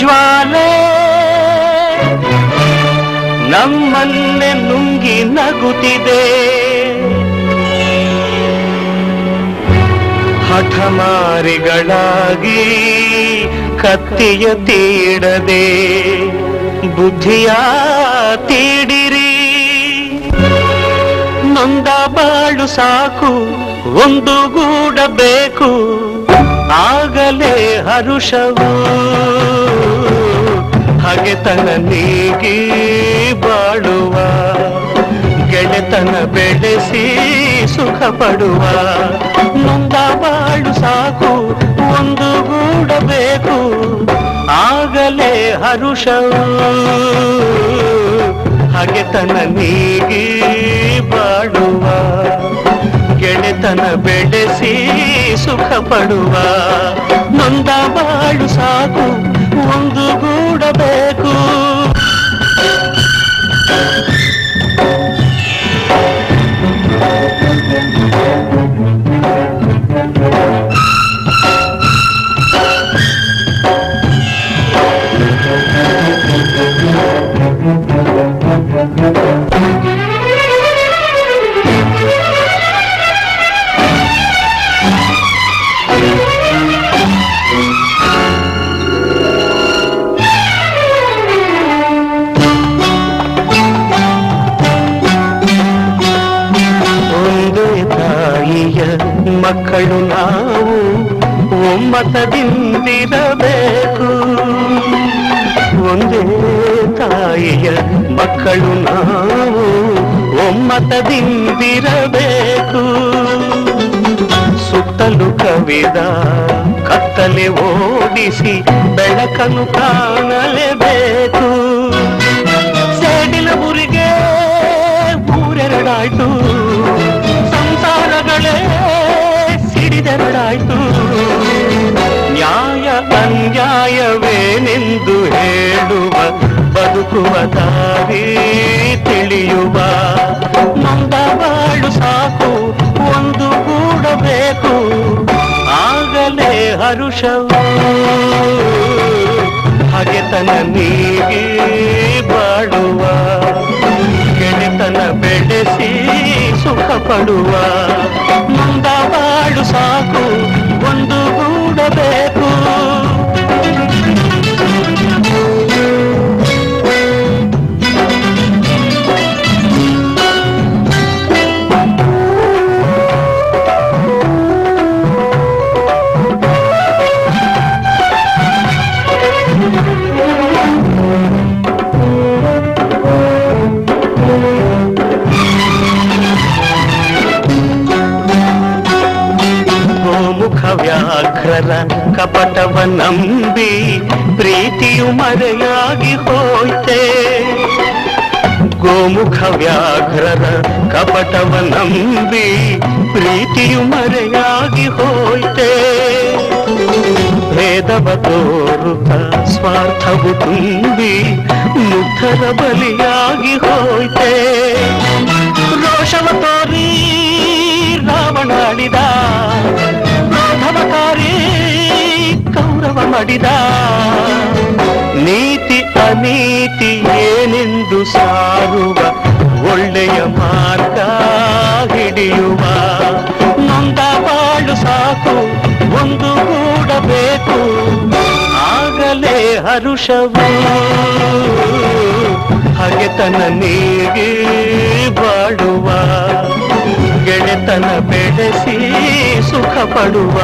ಜ್ವಾಲೆ ನಮ್ಮನ್ನೆ ನುಂಗಿ ನಗುತ್ತಿದೆ. ಹಠಮಾರಿಗಳಾಗಿ ಕತ್ತಿಯ ತೀಡದೆ ಬುದ್ಧಿಯ ತೀಡಿರಿ. ನೊಂದ ಬಾಳು ಸಾಕು ಒಂದುಗೂಡಬೇಕು, ಆಗಲೇ ಹರುಷವು ಹಗೆತನ ನೀಗಿ ಬಾಳುವ ಗೆಳೆತನ ಬೆಳೆಸಿ ಸುಖ ಪಡುವ. ನೊಂದ ಬಾಳು ಸಾಕು ಒಂದುಗೂಡಬೇಕು, ಆಗಲೇ ಹರುಷವು ಹಗೆತನ ನೀಗಿ ಬಾಳುವ ಗೆಳೆತನ ಬೆಳೆಸಿ ಸುಖ ಪಡುವ. ನೊಂದ ಬಾಳು ಸಾಕು ಒಂದುಗೂಡಬೇಕು. ಮಕ್ಕಳು ನಾವು ಒಮ್ಮತದಿಂದಿರಬೇಕು, ಒಂದೇ ತಾಯಿಯ ಮಕ್ಕಳು ನಾವು ಒಮ್ಮತದಿಂದಿರಬೇಕು. ಸುತ್ತಲೂ ಕವಿದ ಕತ್ತಲೆ ಓಡಿಸಿ ಬೆಳಕನ್ನು ಕಾಣಲೇಬೇಕು. ಸೇಡಿನ ಊರಿಗೆ ಊರೆರಡಾಯ್ತು, ಸಂಸಾರಗಳೇ ಸಿಡಿದೆರಡಾಯ್ತು. ನ್ಯಾಯ ಅನ್ಯಾಯವೇನೆಂದು ಹೇಳುವ ಬದುಕುವ ದಾರಿ ತಿಳಿಯುವ. ನೊಂದ ಬಾಳು ಸಾಕು ಒಂದುಗೂಡಬೇಕು, ಆಗಲೇ ಹರುಷವು ಹಗೆತನ ನೀಗಿ ಬಾಳುವ ಗೆಳೆತನ ಬೆಳೆಸಿ ಸುಖ ಪಡುವ. ನೊಂದ ಬಾಳು ಸಾಕು ಒಂದುಗೂಡಬೇಕು. ವ್ಯಾಘ್ರರ ಕಪಟವ ನಂಬಿ ಪ್ರೀತಿಯು ಮರೆಯಾಗಿ ಹೋಯ್ತೆ. ಗೋಮುಖ ವ್ಯಾಘ್ರರ ಕಪಟವ ನಂಬಿ ಪ್ರೀತಿಯು ಮರೆಯಾಗಿ ಹೋಯ್ತೆ. ಭೇದವ ತೋರುತ್ತ ಸ್ವಾರ್ಥವು ತುಂಬಿ ಮುಗ್ಧರ ಬಲಿಯಾಗಿ ಹೋಯ್ತೆ. ರೋಷವ ತೋರಿ ರಾವಣಾಡಿದ, ಧಮಕಾರಿ ಕೌರವ ಮಡಿದ. ನೀತಿ ಅನೀತಿ ಏನೆಂದು ಸಾರುವ ಒಳ್ಳೆಯ ಮಾರ್ಗ ಹಿಡಿಯುವ. ನೊಂದ ಬಾಳು ಸಾಕು ಒಂದುಗೂಡಬೇಕು, ಆಗಲೇ ಹರುಷವು ಹಗೆತನ ನೀಗಿ ಬಾಳುವ ಗೆಳೆತನ ಬೆಳೆಸಿ ಸುಖ ಪಡುವ.